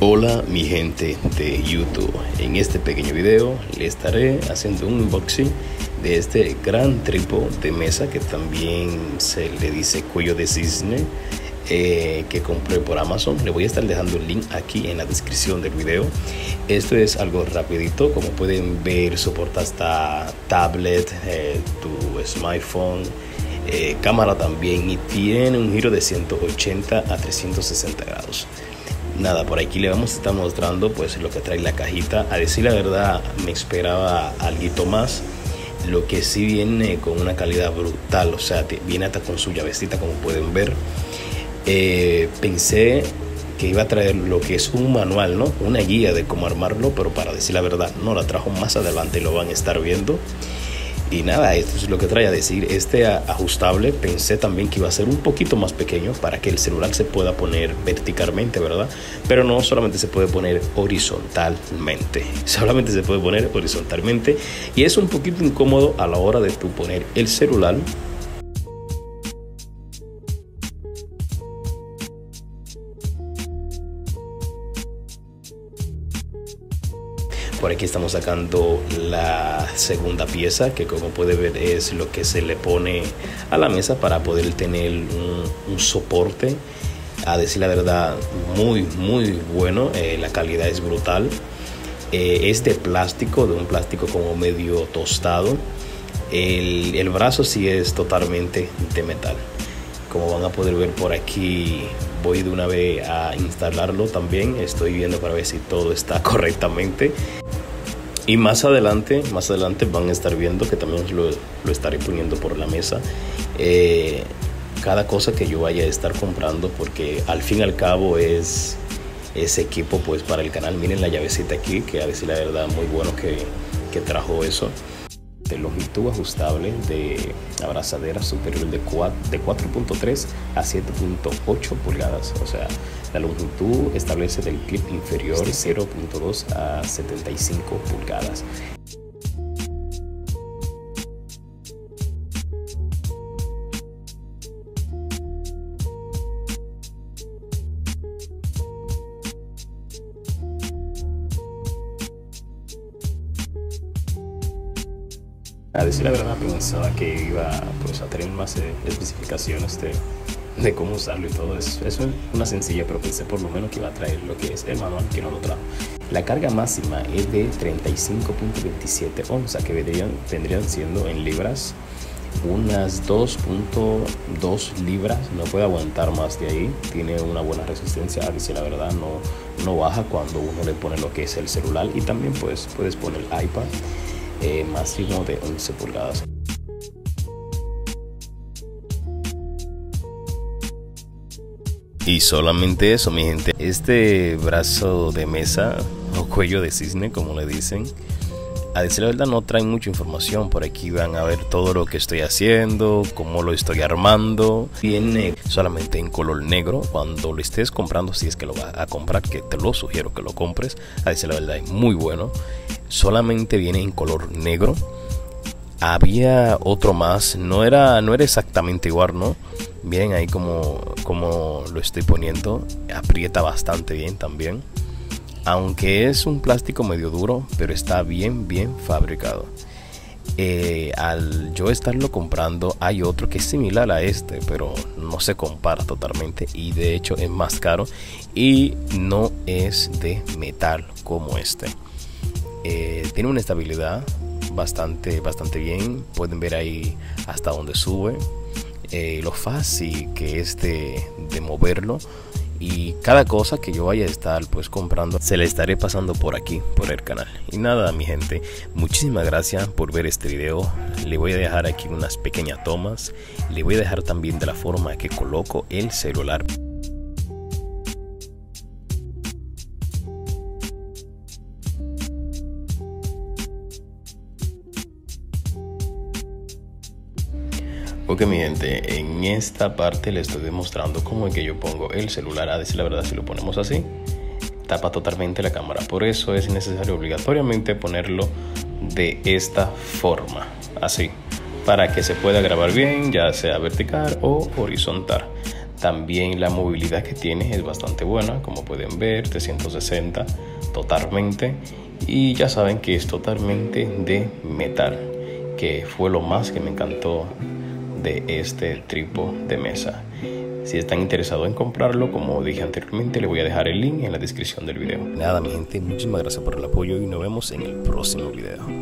Hola mi gente de YouTube, en este pequeño video le estaré haciendo un unboxing de este gran trípode de mesa que también se le dice cuello de cisne, que compré por Amazon. Le voy a estar dejando el link aquí en la descripción del video. Esto es algo rapidito, como pueden ver soporta hasta tablet, tu smartphone, cámara también, y tiene un giro de 180 a 360 grados. Nada, por aquí le vamos a estar mostrando pues lo que trae la cajita. A decir la verdad, me esperaba algo más. Lo que sí viene con una calidad brutal, o sea, viene hasta con su llavecita, como pueden ver. Pensé que iba a traer lo que es un manual, ¿no? Una guía de cómo armarlo, pero para decir la verdad, no, la trajo más adelante y lo van a estar viendo. Y nada, esto es lo que trae. A decir, este ajustable pensé también que iba a ser un poquito más pequeño para que el celular se pueda poner verticalmente, ¿verdad? Pero no, solamente se puede poner horizontalmente. Solamente se puede poner horizontalmente y es un poquito incómodo a la hora de tú poner el celular. Por aquí estamos sacando la segunda pieza, que como puede ver es lo que se le pone a la mesa para poder tener un soporte. A decir la verdad, muy bueno, la calidad es brutal. Es de plástico, como medio tostado. El brazo sí es totalmente de metal. Como van a poder ver por aquí, voy de una vez a instalarlo también. Estoy viendo para ver si todo está correctamente. Y más adelante van a estar viendo que también lo estaré poniendo por la mesa. Cada cosa que yo vaya a estar comprando, porque al fin y al cabo es ese equipo pues para el canal. Miren la llavecita aquí, que a decir la verdad muy bueno que trajo eso. De longitud ajustable de abrazadera superior de 4.3 a 7.8 pulgadas. O sea, la longitud establece del clip inferior de 0.2 a 75 pulgadas. A decir la verdad, pensaba que iba pues a tener más especificaciones de cómo usarlo y todo eso. Eso es una sencilla, pero pensé por lo menos que iba a traer lo que es el manual, que no lo trajo. La carga máxima es de 35.27 onzas, que vendrían siendo en libras unas 2.2 libras. No puede aguantar más de ahí. Tiene una buena resistencia. A decir la verdad, no baja cuando uno le pone lo que es el celular, y también pues puedes poner el iPad. Máximo de 11 pulgadas. Y solamente eso, mi gente. Este brazo de mesa o cuello de cisne, como le dicen, a decir la verdad no traen mucha información. Por aquí van a ver todo lo que estoy haciendo, cómo lo estoy armando. Viene solamente en color negro. Cuando lo estés comprando, si es que lo vas a comprar, que te lo sugiero que lo compres, a decir la verdad es muy bueno. Solamente viene en color negro. Había otro más, no era exactamente igual, ¿no? Miren ahí como lo estoy poniendo, aprieta bastante bien también. Aunque es un plástico medio duro, pero está bien fabricado. Al yo estarlo comprando, hay otro que es similar a este, pero no se compara totalmente, y de hecho es más caro y no es de metal como este. Tiene una estabilidad bastante bien. Pueden ver ahí hasta donde sube, lo fácil que es de moverlo. Y cada cosa que yo vaya a estar pues comprando, se la estaré pasando por aquí, por el canal. Y nada, mi gente, muchísimas gracias por ver este video. Le voy a dejar aquí unas pequeñas tomas. Le voy a dejar también de la forma que coloco el celular. Ok, mi gente, en esta parte le estoy demostrando cómo es que yo pongo el celular. A decir la verdad, si lo ponemos así, tapa totalmente la cámara. Por eso es necesario obligatoriamente ponerlo de esta forma, así, para que se pueda grabar bien, ya sea vertical o horizontal. También la movilidad que tiene es bastante buena, como pueden ver, 360 totalmente. Y ya saben que es totalmente de metal, que fue lo más que me encantó de este trípode de mesa. Si están interesados en comprarlo, como dije anteriormente, les voy a dejar el link en la descripción del video. Nada, mi gente, muchísimas gracias por el apoyo y nos vemos en el próximo video.